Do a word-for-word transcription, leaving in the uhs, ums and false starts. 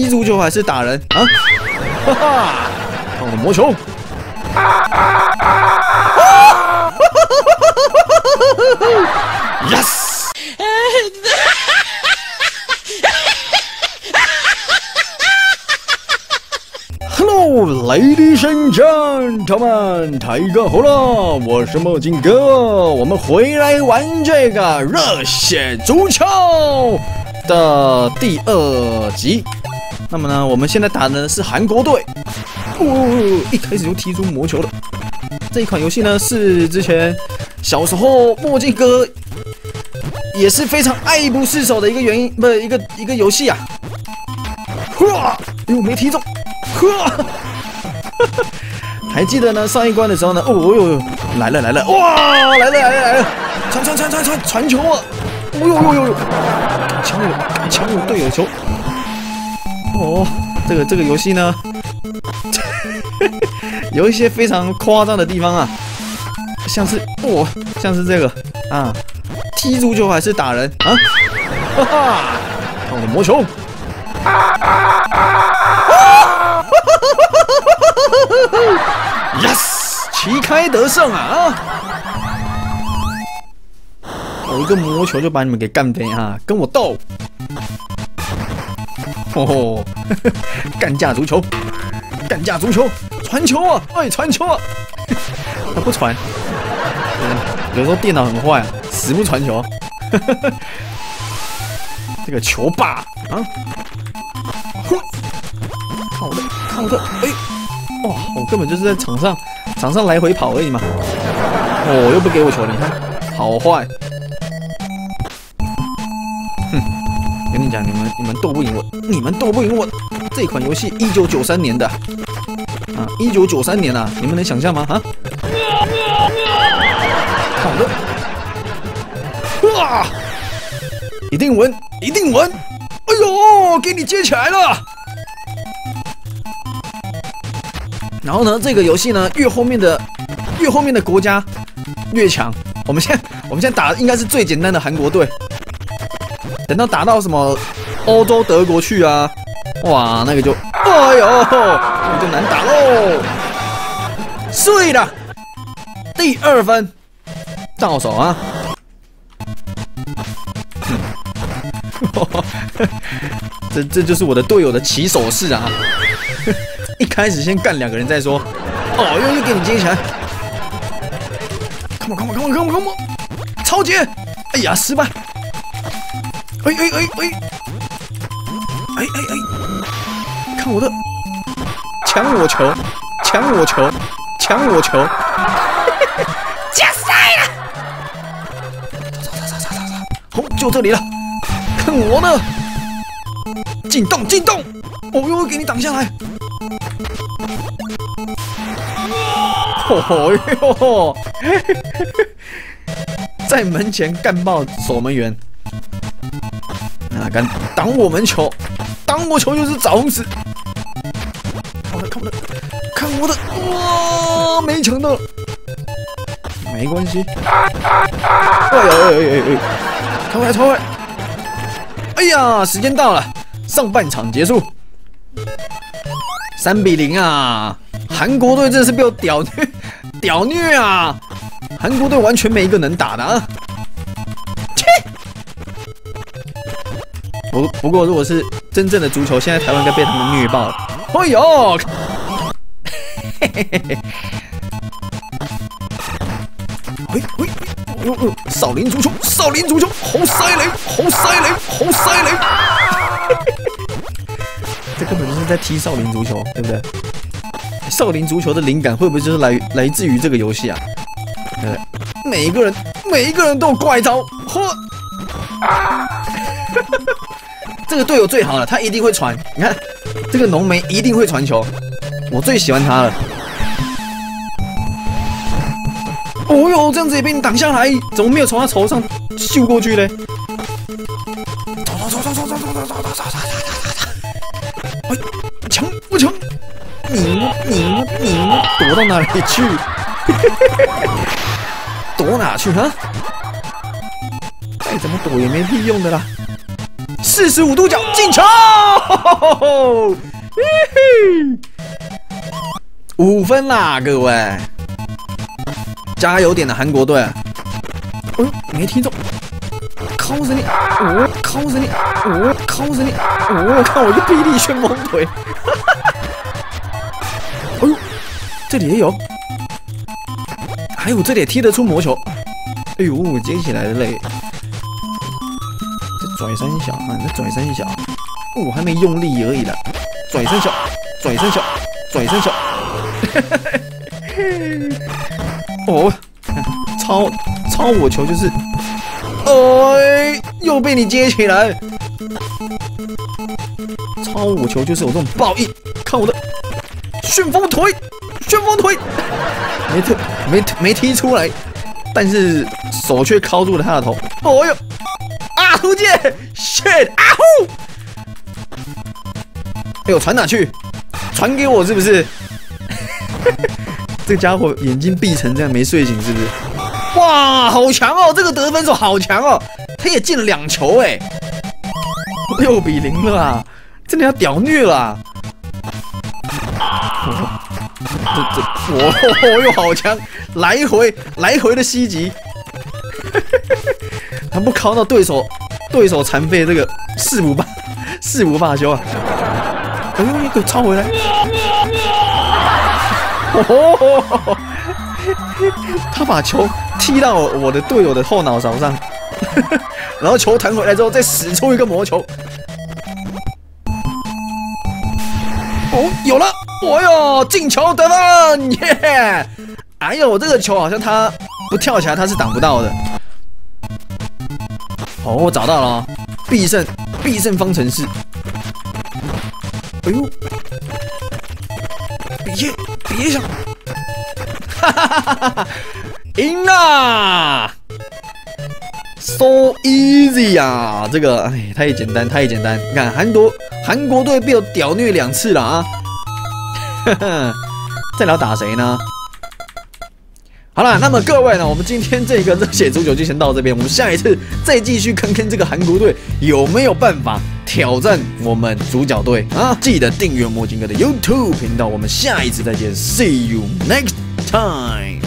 踢足球还是打人啊？哈哈，看我的魔球！啊啊啊啊 ！Yes！ Hello, ladies and gentlemen， 台哥回来了，我是墨镜哥，我们回来玩这个热血足球的第二集。那么呢，我们现在打的是韩国队。哦，一开始就踢出魔球了。这一款游戏呢，是之前小时候墨镜哥也是非常爱不释手的一个原因，不是一个一个游戏啊。哇，哎呦，没踢中。 呵，还记得呢？上一关的时候呢，哦呦呦，来了来了，哇，来了来了来了，传传传传传传球啊！哦呦呦呦，抢我抢我队友球！哦，这个这个游戏呢，有一些非常夸张的地方啊，像是哦，像是这个啊，踢足球还是打人啊？哈哈，看我的魔球！啊啊啊！ Yes， 旗开得胜啊！我一个魔球就把你们给干飞啊！跟我斗！哦，干架足球，干架足球，传球啊！哎，传球啊！他不传，有时候电脑很坏啊，死不传球。这个球霸啊！看我的，看我的，哎！ 哇、哦！我根本就是在场上，场上来回跑而已嘛。哦，又不给我球，你看，好坏。哼，跟你讲，你们你们斗不赢我，你们斗不赢我。这款游戏一九九三年的啊，一九九三年啊，你们能想象吗？啊？好的。哇！一定稳，一定稳。哎呦，给你接起来了。 然后呢，这个游戏呢，越后面的越后面的国家越强。我们现在我们现在打应该是最简单的韩国队，等到打到什么欧洲德国去啊，哇，那个就哎呦，那个就难打喽。碎了，第二分到手啊！嗯、这这就是我的队友的起手式啊！ 一开始先干两个人再说，哦，又又给你接起来 ，come on come on come on come on come on， 超级，哎呀失败，哎哎哎哎，哎哎哎，看我的，抢我球，抢我球，抢我球，加塞了，走走走走走走，好，就这里了，看我的，进洞进洞，哦又给你挡下来。 哦哟，在门前干爆守门员，啊，敢挡我门球，挡我球就是找死！看我的，看我的，看我的，哇，没抢到，没关系。哎呦哎呦哎呦，传回来传回来！哎呀，时间到了，上半场结束，三比零啊！ 韩国队真的是被我屌虐，屌虐啊！韩国队完全没一个能打的啊！切！不不过，如果是真正的足球，现在台湾应该被他们虐爆了。哎呦！嘿嘿嘿嘿！喂喂！哦哦！少林足球，少林足球，猴塞雷，猴塞雷，猴塞雷！这根本就是在踢少林足球，对不对？ 少林足球的灵感会不会就是来来自于这个游戏啊？对不对？每一个人每一个人都有怪招，嚯！啊、这个队友最好了，他一定会传。你看这个浓眉一定会传球，我最喜欢他了。哦哟，这样子也被你挡下来，怎么没有从他头上秀过去嘞？走走走走走走走走走走走走！哎，强不强？ 你你你躲到哪里去？躲哪去啊？再怎么躲也没屁用的啦！四十五度角进球，五分啦，各位，加油点的韩国队。哦，没踢中，靠着你，哦，靠着你，哦，靠着你，哦，看我这臂力旋风腿，哦，这里也有，哎呦，这里也踢得出魔球，哎呦，接起来的嘞。 转身小啊，那转身小，我、哦、还没用力而已啦。转身小，转身小，转身小，哦，超超我球就是，哎，又被你接起来。超我球就是我这种暴力，看我的旋风腿，旋风腿，没踢没没踢出来，但是手却铐住了他的头。哦呦！ 出界 ，shit 啊呼！哎呦，传哪去？传给我是不是？这家伙眼睛闭成这样没睡醒是不是？哇，好强哦！这个得分手好强哦！他也进了两球哎，六比零了啊！真的要屌虐了、啊！这这我又好强，来回来回的袭击，还不靠到对手。 对手残废这个四五八四五罢休啊！哎呦，你给我抄回来！哦，他把球踢到我的队友的后脑勺上，然后球弹回来之后再使出一个魔球。哦，有了！哦哟，进球得分！耶！哎呦，我这个球好像他不跳起来他是挡不到的。 哦，我找到了、哦，必胜必胜方程式。哎呦，别别想，哈哈哈哈哈！赢啦 ！So easy 啊，这个哎太简单太简单。你看韩国韩国队被我屌虐两次了啊！哈哈，再来打谁呢？ 好了，那么各位呢，我们今天这个热血足球就先到这边，我们下一次再继续看看这个韩国队有没有办法挑战我们主角队啊！记得订阅墨镜哥的 YouTube 频道，我们下一次再见 ，See you next time。